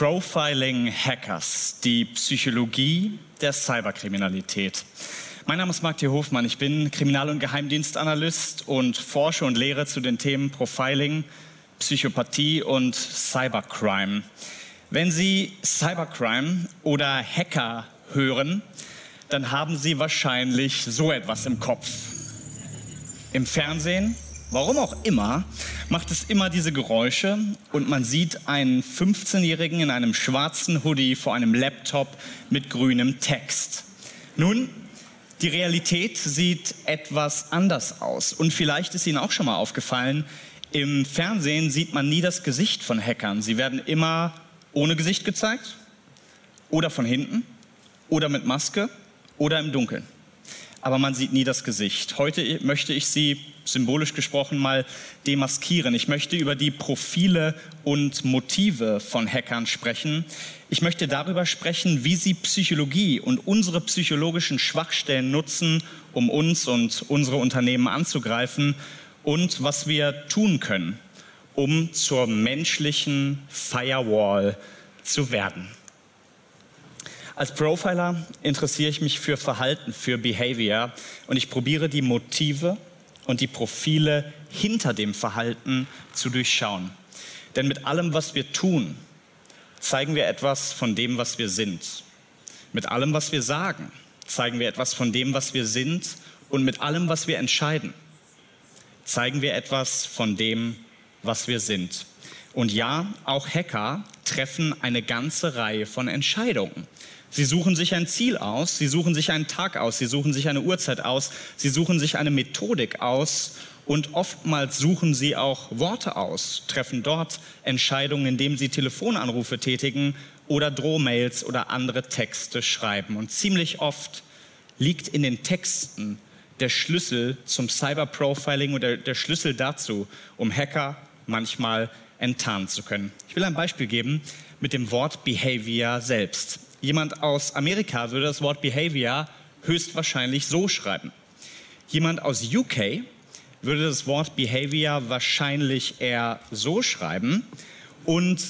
Profiling Hackers, die Psychologie der Cyberkriminalität. Mein Name ist Mark Thorben Hofmann, ich bin Kriminal- und Geheimdienstanalyst und forsche und lehre zu den Themen Profiling, Psychopathie und Cybercrime. Wenn Sie Cybercrime oder Hacker hören, dann haben Sie wahrscheinlich so etwas im Kopf. Im Fernsehen, warum auch immer, macht es immer diese Geräusche und man sieht einen 15-Jährigen in einem schwarzen Hoodie vor einem Laptop mit grünem Text. Nun, die Realität sieht etwas anders aus und vielleicht ist Ihnen auch schon mal aufgefallen, im Fernsehen sieht man nie das Gesicht von Hackern. Sie werden immer ohne Gesicht gezeigt oder von hinten oder mit Maske oder im Dunkeln. Aber man sieht nie das Gesicht. Heute möchte ich Sie, symbolisch gesprochen, mal demaskieren. Ich möchte über die Profile und Motive von Hackern sprechen. Ich möchte darüber sprechen, wie sie Psychologie und unsere psychologischen Schwachstellen nutzen, um uns und unsere Unternehmen anzugreifen und was wir tun können, um zur menschlichen Firewall zu werden. Als Profiler interessiere ich mich für Verhalten, für Behavior und ich probiere die Motive und die Profile hinter dem Verhalten zu durchschauen. Denn mit allem, was wir tun, zeigen wir etwas von dem, was wir sind. Mit allem, was wir sagen, zeigen wir etwas von dem, was wir sind. Und mit allem, was wir entscheiden, zeigen wir etwas von dem, was wir sind. Und ja, auch Hacker treffen eine ganze Reihe von Entscheidungen. Sie suchen sich ein Ziel aus, sie suchen sich einen Tag aus, sie suchen sich eine Uhrzeit aus, sie suchen sich eine Methodik aus und oftmals suchen sie auch Worte aus, treffen dort Entscheidungen, indem sie Telefonanrufe tätigen oder Drohmails oder andere Texte schreiben. Und ziemlich oft liegt in den Texten der Schlüssel zum Cyberprofiling oder der Schlüssel dazu, um Hacker manchmal enttarnen zu können. Ich will ein Beispiel geben mit dem Wort Behavior selbst. Jemand aus Amerika würde das Wort Behavior höchstwahrscheinlich so schreiben. Jemand aus UK würde das Wort Behavior wahrscheinlich eher so schreiben. Und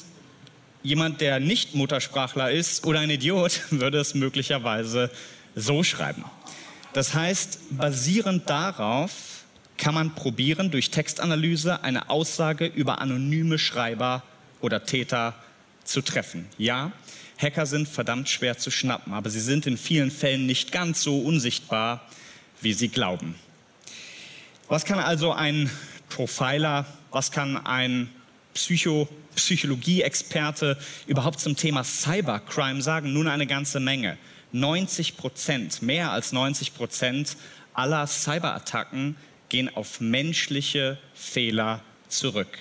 jemand, der nicht Muttersprachler ist oder ein Idiot, würde es möglicherweise so schreiben. Das heißt, basierend darauf kann man probieren, durch Textanalyse eine Aussage über anonyme Schreiber oder Täter zu treffen. Ja, Hacker sind verdammt schwer zu schnappen, aber sie sind in vielen Fällen nicht ganz so unsichtbar, wie sie glauben. Was kann also ein Profiler, was kann ein Psychologie-Experte überhaupt zum Thema Cybercrime sagen? Nun eine ganze Menge. 90%, mehr als 90% aller Cyberattacken gehen auf menschliche Fehler zurück.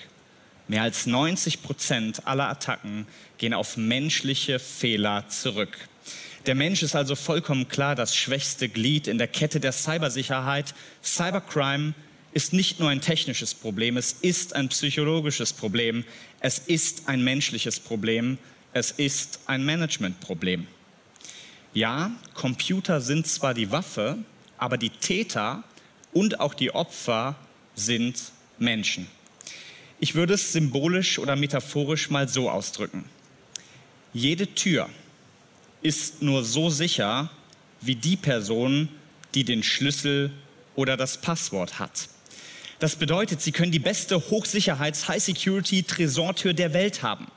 Mehr als 90% aller Attacken gehen auf menschliche Fehler zurück. Der Mensch ist also vollkommen klar das schwächste Glied in der Kette der Cybersicherheit. Cybercrime ist nicht nur ein technisches Problem, es ist ein psychologisches Problem, es ist ein menschliches Problem, es ist ein Managementproblem. Ja, Computer sind zwar die Waffe, aber die Täter und auch die Opfer sind Menschen. Ich würde es symbolisch oder metaphorisch mal so ausdrücken. Jede Tür ist nur so sicher wie die Person, die den Schlüssel oder das Passwort hat. Das bedeutet, Sie können die beste Hochsicherheits-High-Security-Tresortür der Welt haben.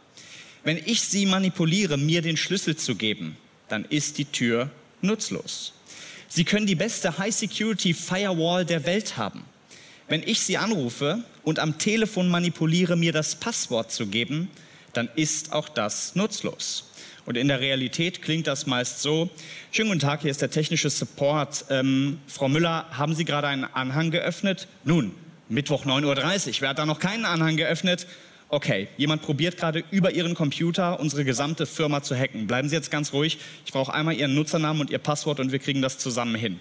Wenn ich Sie manipuliere, mir den Schlüssel zu geben, dann ist die Tür nutzlos. Sie können die beste High-Security-Firewall der Welt haben. Wenn ich Sie anrufe und am Telefon manipuliere, mir das Passwort zu geben, dann ist auch das nutzlos. Und in der Realität klingt das meist so: Schönen guten Tag, hier ist der technische Support. Frau Müller, haben Sie gerade einen Anhang geöffnet? Nun, Mittwoch 9:30 Uhr, wer hat da noch keinen Anhang geöffnet? Okay, jemand probiert gerade über Ihren Computer unsere gesamte Firma zu hacken. Bleiben Sie jetzt ganz ruhig, ich brauche einmal Ihren Nutzernamen und Ihr Passwort und wir kriegen das zusammen hin.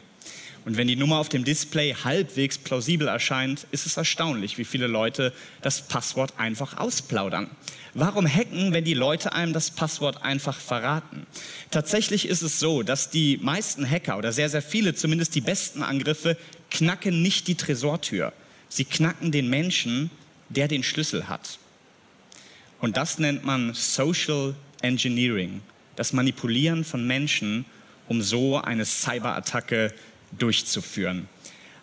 Und wenn die Nummer auf dem Display halbwegs plausibel erscheint, ist es erstaunlich, wie viele Leute das Passwort einfach ausplaudern. Warum hacken, wenn die Leute einem das Passwort einfach verraten? Tatsächlich ist es so, dass die meisten Hacker oder sehr, sehr viele, zumindest die besten Angriffe, knacken nicht die Tresortür. Sie knacken den Menschen, der den Schlüssel hat. Und das nennt man Social Engineering, das Manipulieren von Menschen, um so eine Cyberattacke durchzuführen.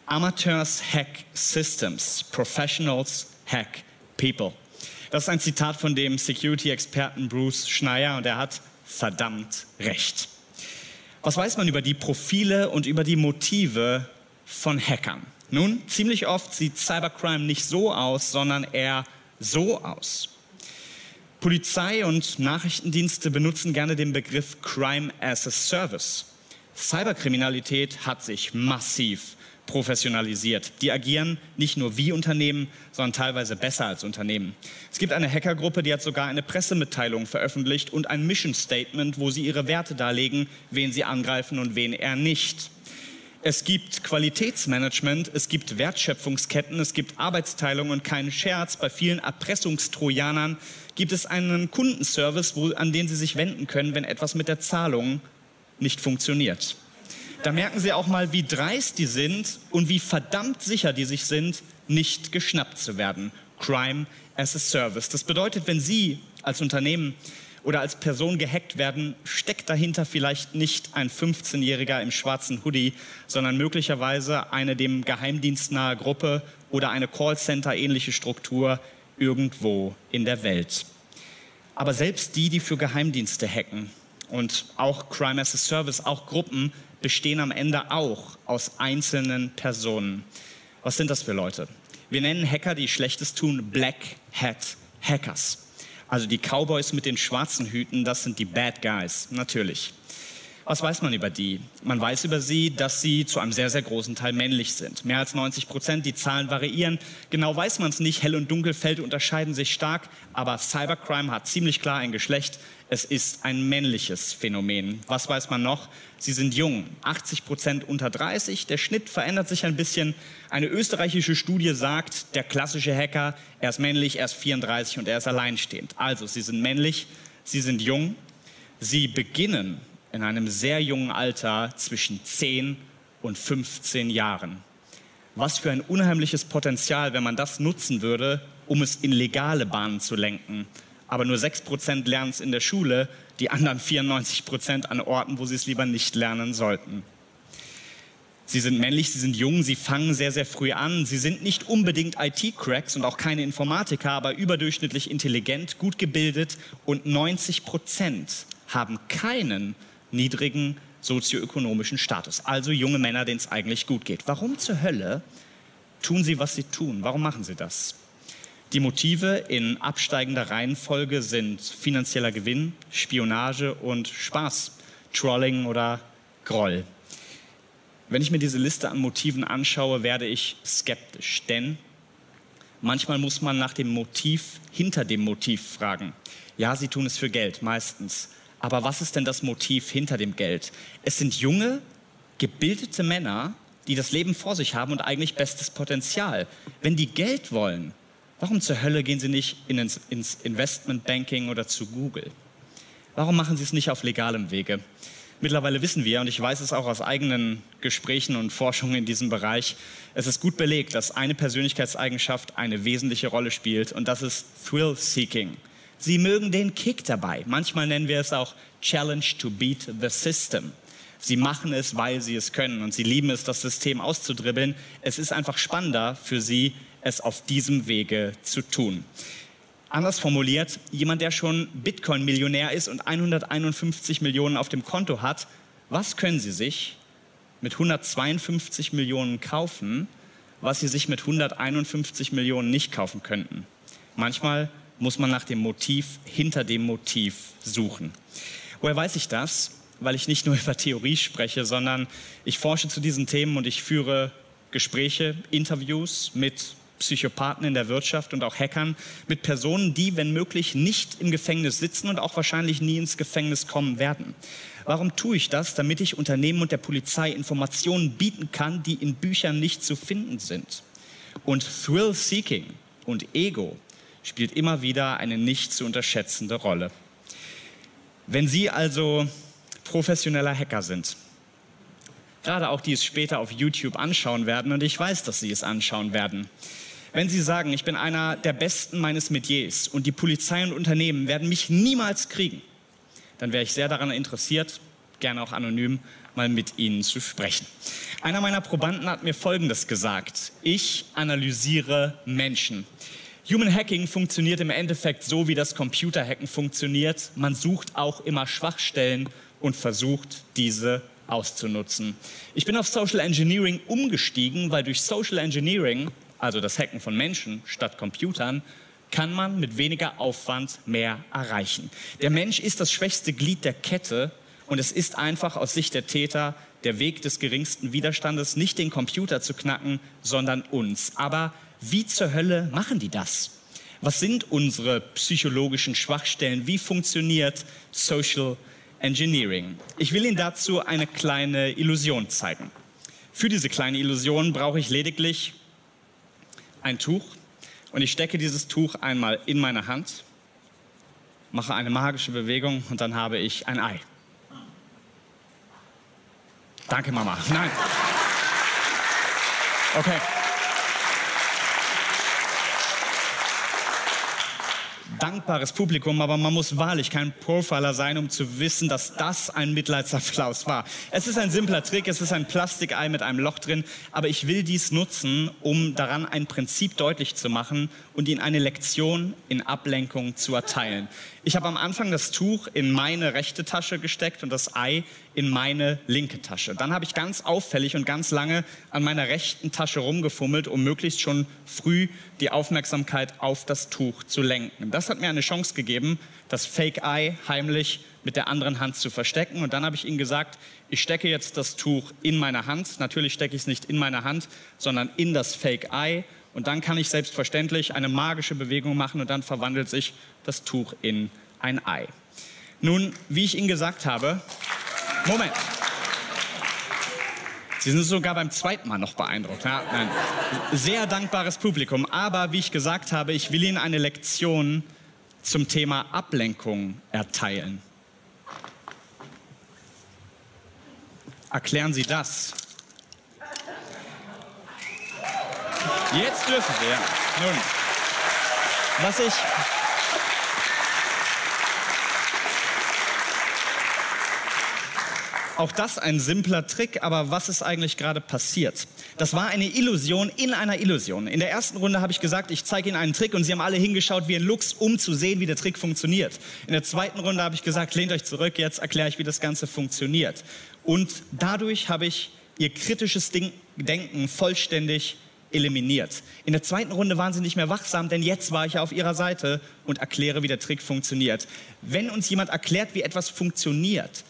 Amateurs hack systems, professionals hack people. Das ist ein Zitat von dem Security-Experten Bruce Schneier und er hat verdammt recht. Was weiß man über die Profile und über die Motive von Hackern? Nun, ziemlich oft sieht Cybercrime nicht so aus, sondern eher so aus. Polizei und Nachrichtendienste benutzen gerne den Begriff Crime as a Service. Cyberkriminalität hat sich massiv professionalisiert. Die agieren nicht nur wie Unternehmen, sondern teilweise besser als Unternehmen. Es gibt eine Hackergruppe, die hat sogar eine Pressemitteilung veröffentlicht und ein Mission Statement, wo sie ihre Werte darlegen, wen sie angreifen und wen eher nicht. Es gibt Qualitätsmanagement, es gibt Wertschöpfungsketten, es gibt Arbeitsteilung und keinen Scherz. Bei vielen Erpressungstrojanern gibt es einen Kundenservice, an den Sie sich wenden können, wenn etwas mit der Zahlung nicht funktioniert. Da merken Sie auch mal, wie dreist die sind und wie verdammt sicher die sich sind, nicht geschnappt zu werden. Crime as a Service. Das bedeutet, wenn Sie als Unternehmen oder als Person gehackt werden, steckt dahinter vielleicht nicht ein 15-Jähriger im schwarzen Hoodie, sondern möglicherweise eine dem Geheimdienst nahe Gruppe oder eine Callcenter-ähnliche Struktur irgendwo in der Welt. Aber selbst die, die für Geheimdienste hacken und auch Crime as a Service, auch Gruppen, bestehen am Ende auch aus einzelnen Personen. Was sind das für Leute? Wir nennen Hacker, die Schlechtes tun, Black Hat Hackers. Also die Cowboys mit den schwarzen Hüten, das sind die Bad Guys, natürlich. Was weiß man über die? Man weiß über sie, dass sie zu einem sehr, sehr großen Teil männlich sind. Mehr als 90%, die Zahlen variieren. Genau weiß man es nicht, Hell- und Dunkelfeld unterscheiden sich stark, aber Cybercrime hat ziemlich klar ein Geschlecht. Es ist ein männliches Phänomen. Was weiß man noch? Sie sind jung, 80% unter 30. Der Schnitt verändert sich ein bisschen. Eine österreichische Studie sagt, der klassische Hacker, er ist männlich, er ist 34 und er ist alleinstehend. Also, sie sind männlich, sie sind jung, sie beginnen in einem sehr jungen Alter zwischen 10 und 15 Jahren. Was für ein unheimliches Potenzial, wenn man das nutzen würde, um es in legale Bahnen zu lenken. Aber nur 6% lernen es in der Schule, die anderen 94% an Orten, wo sie es lieber nicht lernen sollten. Sie sind männlich, sie sind jung, sie fangen sehr, sehr früh an. Sie sind nicht unbedingt IT-Cracks und auch keine Informatiker, aber überdurchschnittlich intelligent, gut gebildet und 90% haben keinen niedrigen sozioökonomischen Status. Also junge Männer, denen es eigentlich gut geht. Warum zur Hölle tun sie, was sie tun? Warum machen sie das? Die Motive in absteigender Reihenfolge sind finanzieller Gewinn, Spionage und Spaß, Trolling oder Groll. Wenn ich mir diese Liste an Motiven anschaue, werde ich skeptisch, denn manchmal muss man nach dem Motiv hinter dem Motiv fragen. Ja, sie tun es für Geld, meistens. Aber was ist denn das Motiv hinter dem Geld? Es sind junge, gebildete Männer, die das Leben vor sich haben und eigentlich bestes Potenzial. Wenn die Geld wollen, warum zur Hölle gehen sie nicht ins Investmentbanking oder zu Google? Warum machen sie es nicht auf legalem Wege? Mittlerweile wissen wir, und ich weiß es auch aus eigenen Gesprächen und Forschungen in diesem Bereich, es ist gut belegt, dass eine Persönlichkeitseigenschaft eine wesentliche Rolle spielt und das ist Thrill-Seeking. Sie mögen den Kick dabei. Manchmal nennen wir es auch Challenge to beat the system. Sie machen es, weil sie es können und sie lieben es, das System auszudribbeln. Es ist einfach spannender für sie, es auf diesem Wege zu tun. Anders formuliert, jemand, der schon Bitcoin-Millionär ist und 151 Millionen auf dem Konto hat, was können Sie sich mit 152 Millionen kaufen, was Sie sich mit 151 Millionen nicht kaufen könnten? Manchmal muss man nach dem Motiv hinter dem Motiv suchen. Woher weiß ich das? Weil ich nicht nur über Theorie spreche, sondern ich forsche zu diesen Themen und ich führe Gespräche, Interviews mit Psychopathen in der Wirtschaft und auch Hackern, mit Personen, die, wenn möglich, nicht im Gefängnis sitzen und auch wahrscheinlich nie ins Gefängnis kommen werden. Warum tue ich das? Damit ich Unternehmen und der Polizei Informationen bieten kann, die in Büchern nicht zu finden sind. Und Thrill-Seeking und Ego spielt immer wieder eine nicht zu unterschätzende Rolle. Wenn Sie also professioneller Hacker sind, gerade auch die es später auf YouTube anschauen werden, und ich weiß, dass Sie es anschauen werden, wenn Sie sagen, ich bin einer der Besten meines Metiers und die Polizei und Unternehmen werden mich niemals kriegen, dann wäre ich sehr daran interessiert, gerne auch anonym, mal mit Ihnen zu sprechen. Einer meiner Probanden hat mir Folgendes gesagt: Ich analysiere Menschen. Human Hacking funktioniert im Endeffekt so, wie das Computerhacken funktioniert. Man sucht auch immer Schwachstellen und versucht, diese auszunutzen. Ich bin auf Social Engineering umgestiegen, weil durch Social Engineering, also das Hacken von Menschen statt Computern, kann man mit weniger Aufwand mehr erreichen. Der Mensch ist das schwächste Glied der Kette und es ist einfach aus Sicht der Täter der Weg des geringsten Widerstandes, nicht den Computer zu knacken, sondern uns. Aber wie zur Hölle machen die das? Was sind unsere psychologischen Schwachstellen? Wie funktioniert Social Engineering? Ich will Ihnen dazu eine kleine Illusion zeigen. Für diese kleine Illusion brauche ich lediglich ein Tuch. Und ich stecke dieses Tuch einmal in meine Hand, mache eine magische Bewegung und dann habe ich ein Ei. Danke, Mama. Nein. Okay. Dankbares Publikum, aber man muss wahrlich kein Profiler sein, um zu wissen, dass das ein Mitleidsapplaus war. Es ist ein simpler Trick, es ist ein Plastikei mit einem Loch drin, aber ich will dies nutzen, um daran ein Prinzip deutlich zu machen und Ihnen eine Lektion in Ablenkung zu erteilen. Ich habe am Anfang das Tuch in meine rechte Tasche gesteckt und das Ei in meine linke Tasche. Dann habe ich ganz auffällig und ganz lange an meiner rechten Tasche rumgefummelt, um möglichst schon früh die Aufmerksamkeit auf das Tuch zu lenken. Das hat mir eine Chance gegeben, das Fake-Ei heimlich mit der anderen Hand zu verstecken. Und dann habe ich ihnen gesagt, ich stecke jetzt das Tuch in meine Hand. Natürlich stecke ich es nicht in meine Hand, sondern in das Fake-Ei. Und dann kann ich selbstverständlich eine magische Bewegung machen und dann verwandelt sich das Tuch in ein Ei. Nun, wie ich Ihnen gesagt habe... Moment. Sie sind sogar beim zweiten Mal noch beeindruckt. Ja, nein. Sehr dankbares Publikum. Aber wie ich gesagt habe, ich will Ihnen eine Lektion zum Thema Ablenkung erteilen. Erklären Sie das. Jetzt dürfen Sie, ja. Nun, Auch das ein simpler Trick, aber was ist eigentlich gerade passiert? Das war eine Illusion in einer Illusion. In der ersten Runde habe ich gesagt, ich zeige Ihnen einen Trick und Sie haben alle hingeschaut wie ein Luchs, um zu sehen, wie der Trick funktioniert. In der zweiten Runde habe ich gesagt, lehnt euch zurück, jetzt erkläre ich, wie das Ganze funktioniert. Und dadurch habe ich Ihr kritisches Denken vollständig eliminiert. In der zweiten Runde waren Sie nicht mehr wachsam, denn jetzt war ich ja auf Ihrer Seite und erkläre, wie der Trick funktioniert. Wenn uns jemand erklärt, wie etwas funktioniert,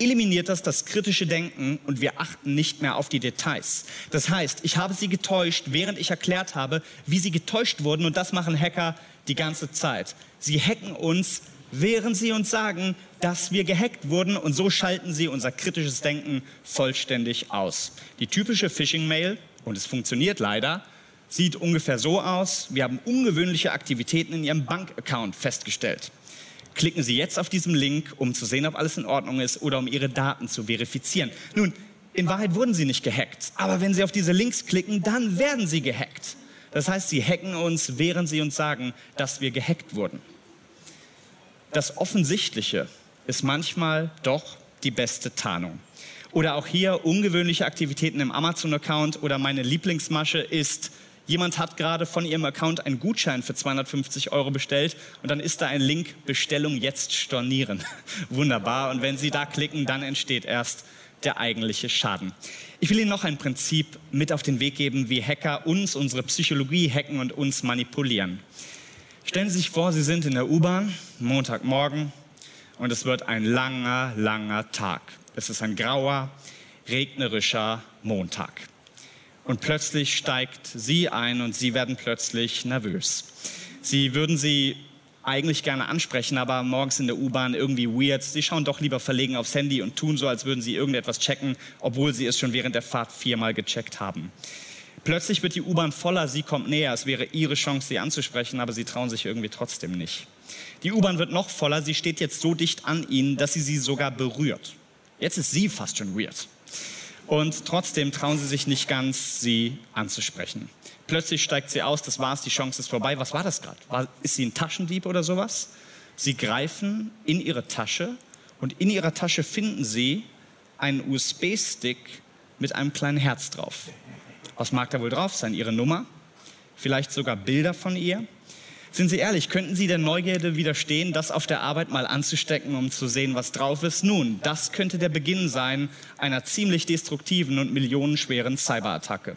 eliminiert das kritische Denken und wir achten nicht mehr auf die Details. Das heißt, ich habe Sie getäuscht, während ich erklärt habe, wie Sie getäuscht wurden, und das machen Hacker die ganze Zeit. Sie hacken uns, während Sie uns sagen, dass wir gehackt wurden, und so schalten Sie unser kritisches Denken vollständig aus. Die typische Phishing-Mail, und es funktioniert leider, sieht ungefähr so aus: Wir haben ungewöhnliche Aktivitäten in Ihrem Bankaccount festgestellt. Klicken Sie jetzt auf diesem Link, um zu sehen, ob alles in Ordnung ist oder um Ihre Daten zu verifizieren. Nun, in Wahrheit wurden Sie nicht gehackt, aber wenn Sie auf diese Links klicken, dann werden Sie gehackt. Das heißt, Sie hacken uns, während Sie uns sagen, dass wir gehackt wurden. Das Offensichtliche ist manchmal doch die beste Tarnung. Oder auch hier ungewöhnliche Aktivitäten im Amazon-Account, oder meine Lieblingsmasche ist: Jemand hat gerade von Ihrem Account einen Gutschein für 250 € bestellt und dann ist da ein Link, Bestellung jetzt stornieren. Wunderbar, und wenn Sie da klicken, dann entsteht erst der eigentliche Schaden. Ich will Ihnen noch ein Prinzip mit auf den Weg geben, wie Hacker uns, unsere Psychologie hacken und uns manipulieren. Stellen Sie sich vor, Sie sind in der U-Bahn, Montagmorgen, und es wird ein langer, langer Tag. Es ist ein grauer, regnerischer Montag. Und plötzlich steigt Sie ein und Sie werden plötzlich nervös. Sie würden sie eigentlich gerne ansprechen, aber morgens in der U-Bahn irgendwie weird. Sie schauen doch lieber verlegen aufs Handy und tun so, als würden Sie irgendetwas checken, obwohl Sie es schon während der Fahrt viermal gecheckt haben. Plötzlich wird die U-Bahn voller, sie kommt näher. Es wäre Ihre Chance, sie anzusprechen, aber Sie trauen sich irgendwie trotzdem nicht. Die U-Bahn wird noch voller, sie steht jetzt so dicht an Ihnen, dass sie sogar berührt. Jetzt ist sie fast schon weird. Und trotzdem trauen Sie sich nicht ganz, sie anzusprechen. Plötzlich steigt sie aus, das war's, die Chance ist vorbei. Was war das gerade? Ist sie ein Taschendieb oder sowas? Sie greifen in ihre Tasche und in ihrer Tasche finden sie einen USB-Stick mit einem kleinen Herz drauf. Was mag da wohl drauf sein? Ihre Nummer? Vielleicht sogar Bilder von ihr? Sind Sie ehrlich, könnten Sie der Neugierde widerstehen, das auf der Arbeit mal anzustecken, um zu sehen, was drauf ist? Nun, das könnte der Beginn sein einer ziemlich destruktiven und millionenschweren Cyberattacke.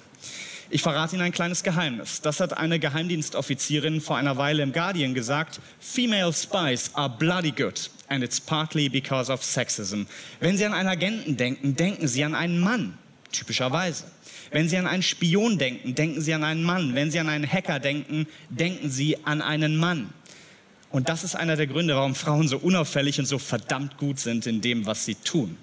Ich verrate Ihnen ein kleines Geheimnis. Das hat eine Geheimdienstoffizierin vor einer Weile im Guardian gesagt. Female spies are bloody good and it's partly because of sexism. Wenn Sie an einen Agenten denken, denken Sie an einen Mann, typischerweise. Wenn Sie an einen Spion denken, denken Sie an einen Mann. Wenn Sie an einen Hacker denken, denken Sie an einen Mann. Und das ist einer der Gründe, warum Frauen so unauffällig und so verdammt gut sind in dem, was sie tun.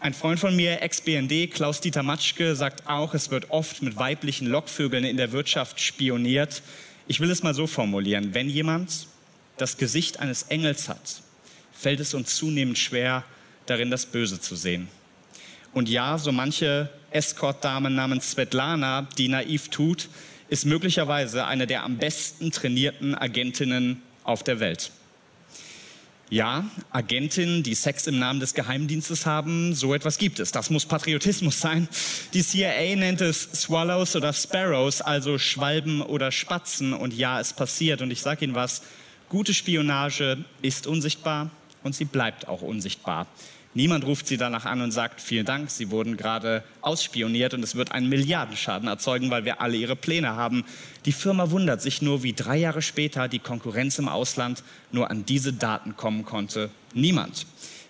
Ein Freund von mir, Ex-BND, Klaus-Dieter Matschke, sagt auch, es wird oft mit weiblichen Lockvögeln in der Wirtschaft spioniert. Ich will es mal so formulieren. Wenn jemand das Gesicht eines Engels hat, fällt es uns zunehmend schwer, darin das Böse zu sehen. Und ja, so manche Escort-Dame namens Svetlana, die naiv tut, ist möglicherweise eine der am besten trainierten Agentinnen auf der Welt. Ja, Agentinnen, die Sex im Namen des Geheimdienstes haben, so etwas gibt es. Das muss Patriotismus sein. Die CIA nennt es Swallows oder Sparrows, also Schwalben oder Spatzen. Und ja, es passiert. Und ich sage Ihnen was, gute Spionage ist unsichtbar und sie bleibt auch unsichtbar. Niemand ruft sie danach an und sagt, vielen Dank, Sie wurden gerade ausspioniert und es wird einen Milliardenschaden erzeugen, weil wir alle Ihre Pläne haben. Die Firma wundert sich nur, wie 3 Jahre später die Konkurrenz im Ausland nur an diese Daten kommen konnte. Niemand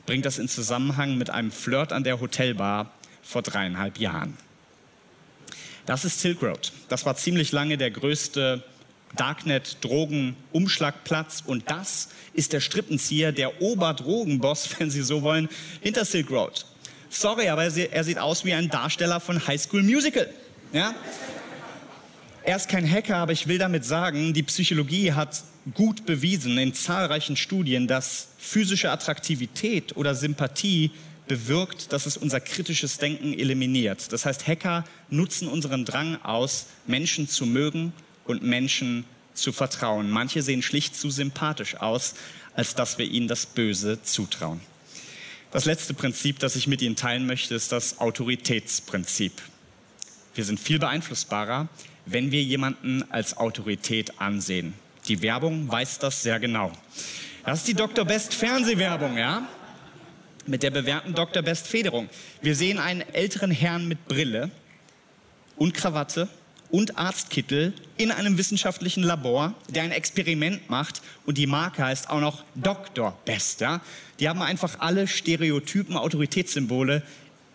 bringt das in Zusammenhang mit einem Flirt an der Hotelbar vor 3,5 Jahren. Das ist Silk Road. Das war ziemlich lange der größte Darknet-Drogen-Umschlagplatz und das ist der Strippenzieher, der Oberdrogenboss, wenn Sie so wollen, hinter Silk Road. Sorry, aber er sieht aus wie ein Darsteller von High School Musical. Ja? Er ist kein Hacker, aber ich will damit sagen, die Psychologie hat gut bewiesen in zahlreichen Studien, dass physische Attraktivität oder Sympathie bewirkt, dass es unser kritisches Denken eliminiert. Das heißt, Hacker nutzen unseren Drang aus, Menschen zu mögen und Menschen zu vertrauen. Manche sehen schlicht zu sympathisch aus, als dass wir ihnen das Böse zutrauen. Das letzte Prinzip, das ich mit Ihnen teilen möchte, ist das Autoritätsprinzip. Wir sind viel beeinflussbarer, wenn wir jemanden als Autorität ansehen. Die Werbung weiß das sehr genau. Das ist die Dr. Best Fernsehwerbung, ja? Mit der bewährten Dr. Best Federung. Wir sehen einen älteren Herrn mit Brille und Krawatte und Arztkittel in einem wissenschaftlichen Labor, der ein Experiment macht und die Marke heißt auch noch Dr. Best. Ja? Die haben einfach alle Stereotypen, Autoritätssymbole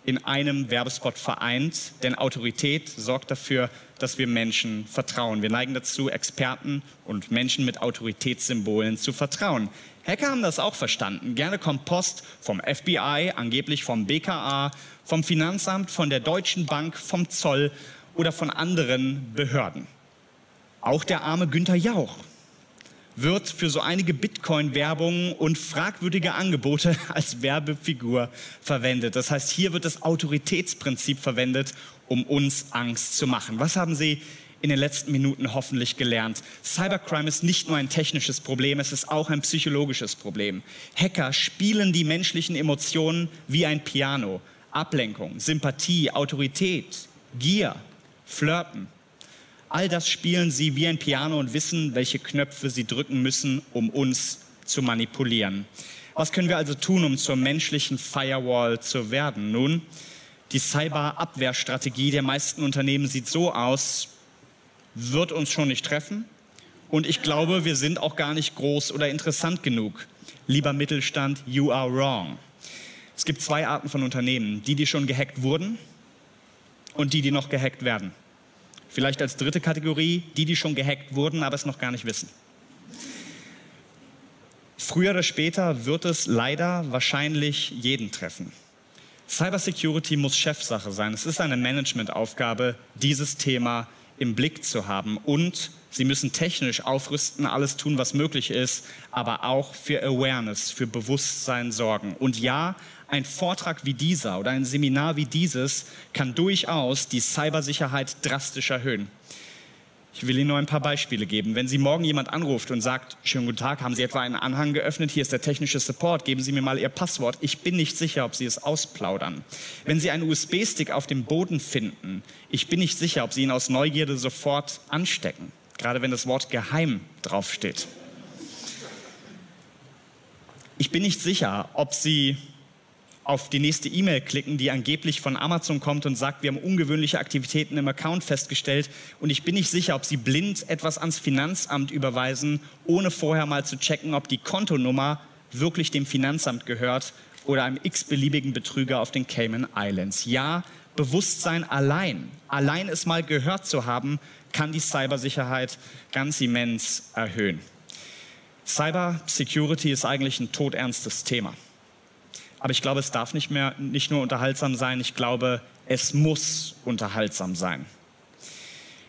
in einem Werbespot vereint, denn Autorität sorgt dafür, dass wir Menschen vertrauen. Wir neigen dazu, Experten und Menschen mit Autoritätssymbolen zu vertrauen. Hacker haben das auch verstanden. Gerne kommt Post vom FBI, angeblich vom BKA, vom Finanzamt, von der Deutschen Bank, vom Zoll oder von anderen Behörden. Auch der arme Günter Jauch wird für so einige Bitcoin-Werbungen und fragwürdige Angebote als Werbefigur verwendet. Das heißt, hier wird das Autoritätsprinzip verwendet, um uns Angst zu machen. Was haben Sie in den letzten Minuten hoffentlich gelernt? Cybercrime ist nicht nur ein technisches Problem, es ist auch ein psychologisches Problem. Hacker spielen die menschlichen Emotionen wie ein Piano. Ablenkung, Sympathie, Autorität, Gier, Flirten. All das spielen sie wie ein Piano und wissen, welche Knöpfe sie drücken müssen, um uns zu manipulieren. Was können wir also tun, um zur menschlichen Firewall zu werden? Nun, die Cyberabwehrstrategie der meisten Unternehmen sieht so aus, wird uns schon nicht treffen und ich glaube, wir sind auch gar nicht groß oder interessant genug. Lieber Mittelstand, you are wrong. Es gibt 2 Arten von Unternehmen, die schon gehackt wurden und die noch gehackt werden. Vielleicht als dritte Kategorie, die schon gehackt wurden, aber es noch gar nicht wissen. Früher oder später wird es leider wahrscheinlich jeden treffen. Cybersecurity muss Chefsache sein. Es ist eine Managementaufgabe, dieses Thema im Blick zu haben. Und Sie müssen technisch aufrüsten, alles tun, was möglich ist, aber auch für Awareness, für Bewusstsein sorgen. Und ja, ein Vortrag wie dieser oder ein Seminar wie dieses kann durchaus die Cybersicherheit drastisch erhöhen. Ich will Ihnen nur ein paar Beispiele geben. Wenn Sie morgen jemand anruft und sagt, schönen guten Tag, haben Sie etwa einen Anhang geöffnet? Hier ist der technische Support, geben Sie mir mal Ihr Passwort. Ich bin nicht sicher, ob Sie es ausplaudern. Wenn Sie einen USB-Stick auf dem Boden finden, ich bin nicht sicher, ob Sie ihn aus Neugierde sofort anstecken. Gerade wenn das Wort geheim draufsteht. Ich bin nicht sicher, ob Sie auf die nächste E-Mail klicken, die angeblich von Amazon kommt und sagt, wir haben ungewöhnliche Aktivitäten im Account festgestellt und ich bin nicht sicher, ob Sie blind etwas ans Finanzamt überweisen, ohne vorher mal zu checken, ob die Kontonummer wirklich dem Finanzamt gehört oder einem x-beliebigen Betrüger auf den Cayman Islands. Ja, Bewusstsein allein es mal gehört zu haben, kann die Cybersicherheit ganz immens erhöhen. Cybersecurity ist eigentlich ein todernstes Thema. Aber ich glaube, es darf nicht nur unterhaltsam sein, ich glaube, es muss unterhaltsam sein.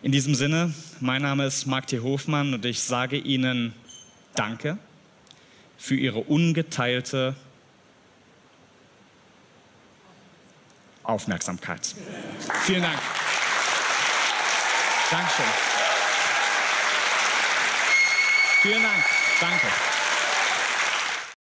In diesem Sinne, mein Name ist Mark T. Hofmann und ich sage Ihnen Danke für Ihre ungeteilte Aufmerksamkeit. Vielen Dank. Dankeschön. Vielen Dank. Danke.